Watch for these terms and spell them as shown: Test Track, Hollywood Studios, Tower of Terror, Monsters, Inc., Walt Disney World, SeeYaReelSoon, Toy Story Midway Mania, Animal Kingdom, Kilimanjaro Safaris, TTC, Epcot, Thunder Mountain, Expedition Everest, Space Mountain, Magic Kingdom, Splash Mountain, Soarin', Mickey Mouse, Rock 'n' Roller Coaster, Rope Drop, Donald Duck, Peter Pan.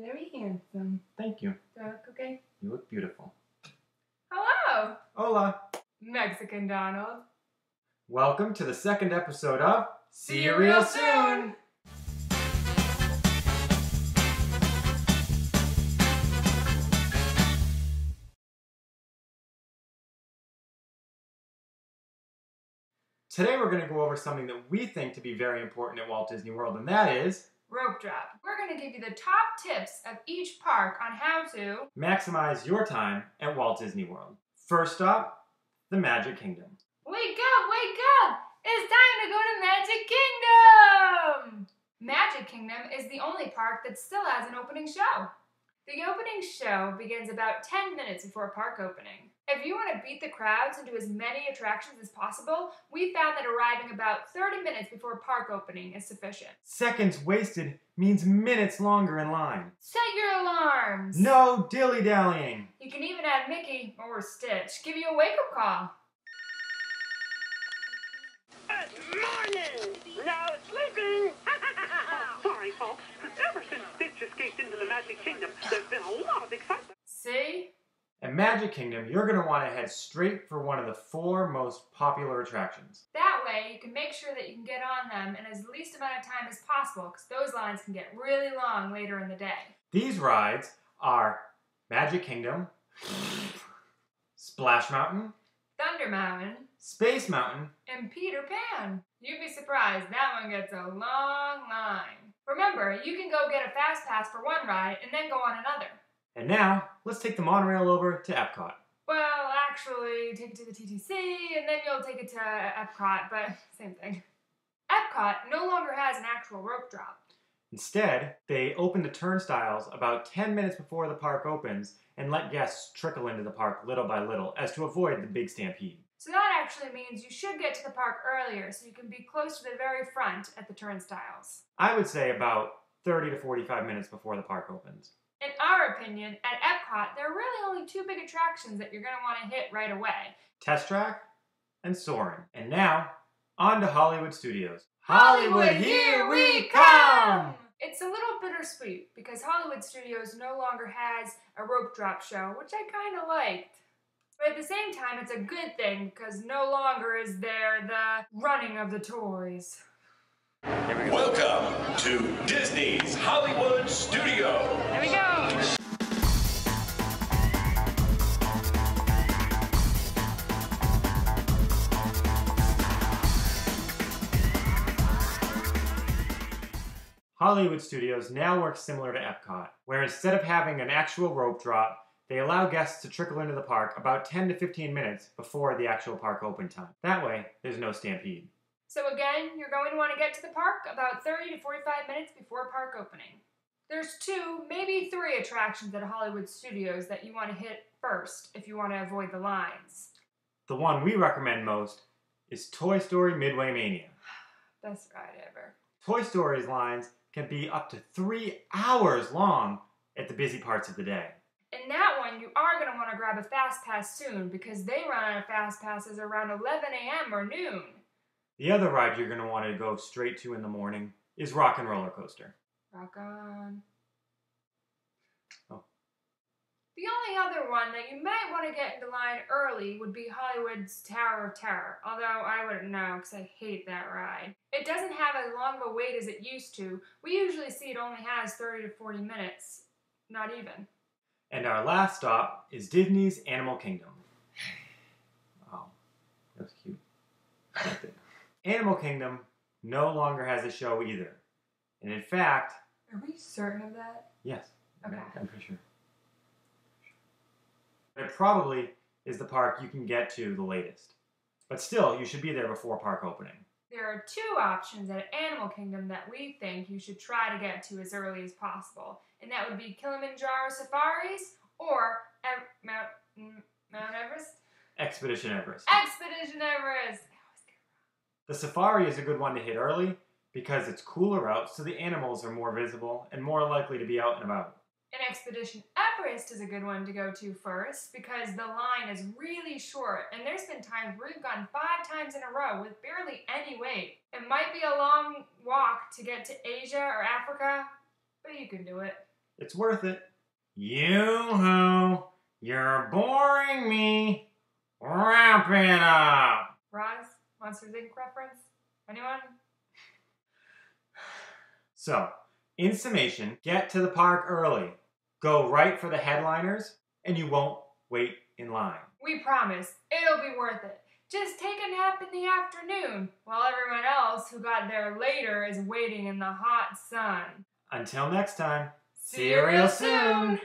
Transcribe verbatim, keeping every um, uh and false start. Very handsome. Thank you. Do I look okay? You look beautiful. Hello! Hola! Mexican Donald. Welcome to the second episode of See You Real Soon! Today we're going to go over something that we think to be very important at Walt Disney World, and that is rope drop. We're going to give you the top tips of each park on how to maximize your time at Walt Disney World. First up, the Magic Kingdom. Wake up, wake up! It's time to go to Magic Kingdom! Magic Kingdom is the only park that still has an opening show. The opening show begins about ten minutes before park opening. If you want to beat the crowds and do as many attractions as possible, we found that arriving about thirty minutes before park opening is sufficient. Seconds wasted means minutes longer in line. Set your alarms! No dilly-dallying! You can even have Mickey, or Stitch, give you a wake-up call. It's morning! Now it's sleeping! Oh, sorry, folks. Ever since Stitch escaped into the Magic Kingdom, there's been a lot of excitement. See? At Magic Kingdom, you're going to want to head straight for one of the four most popular attractions. That way, you can make sure that you can get on them in as least amount of time as possible, because those lines can get really long later in the day. These rides are Magic Kingdom, Splash Mountain, Thunder Mountain, Space Mountain, and Peter Pan. You'd be surprised, that one gets a long line. Remember, you can go get a fast pass for one ride and then go on another. And now, let's take the monorail over to Epcot. Well, actually, take it to the T T C, and then you'll take it to Epcot, but same thing. Epcot no longer has an actual rope drop. Instead, they open the turnstiles about ten minutes before the park opens and let guests trickle into the park little by little as to avoid the big stampede. So that actually means you should get to the park earlier so you can be close to the very front at the turnstiles. I would say about thirty to forty-five minutes before the park opens. In our opinion, at Epcot, there are really only two big attractions that you're going to want to hit right away. Test Track and Soarin'. And now, on to Hollywood Studios. Hollywood, here we come! It's a little bittersweet because Hollywood Studios no longer has a rope drop show, which I kind of liked. But at the same time, it's a good thing because no longer is there the running of the toys. Here we go. Welcome to Disney's Hollywood Studios. There we go. Hollywood Studios now works similar to Epcot, where instead of having an actual rope drop, they allow guests to trickle into the park about ten to fifteen minutes before the actual park open time. That way, there's no stampede. So again, you're going to want to get to the park about thirty to forty-five minutes before park opening. There's two, maybe three attractions at Hollywood Studios that you want to hit first if you want to avoid the lines. The one we recommend most is Toy Story Midway Mania. Best ride ever. Toy Story's lines can be up to three hours long at the busy parts of the day. In that one, you are going to want to grab a fast pass soon because they run out of fast passes around eleven a m or noon. The other ride you're going to want to go straight to in the morning is Rock 'n' Roller Coaster. Rock on. Oh. The only other one that you might want to get into line early would be Hollywood's Tower of Terror, although I wouldn't know because I hate that ride. It doesn't have as long of a wait as it used to. We usually see it only has thirty to forty minutes, not even. And our last stop is Disney's Animal Kingdom. Oh, that was cute. I liked it. Animal Kingdom no longer has a show either. And in fact... Are we certain of that? Yes. Okay. I'm pretty sure. It probably is the park you can get to the latest. But still, you should be there before park opening. There are two options at Animal Kingdom that we think you should try to get to as early as possible. And that would be Kilimanjaro Safaris or Ev Mount, Mount Everest? Expedition Everest. Expedition Everest! The safari is a good one to hit early because it's cooler out, so the animals are more visible and more likely to be out and about. An Expedition Everest is a good one to go to first because the line is really short, and there's been times where we've gone five times in a row with barely any wait. It might be a long walk to get to Asia or Africa, but you can do it. It's worth it. Yoo-hoo, you're boring me. Wrap it up. Roz, Monsters, Incorporated reference? Anyone? So, in summation, get to the park early. Go right for the headliners, and you won't wait in line. We promise, it'll be worth it. Just take a nap in the afternoon, while everyone else who got there later is waiting in the hot sun. Until next time, see you real soon!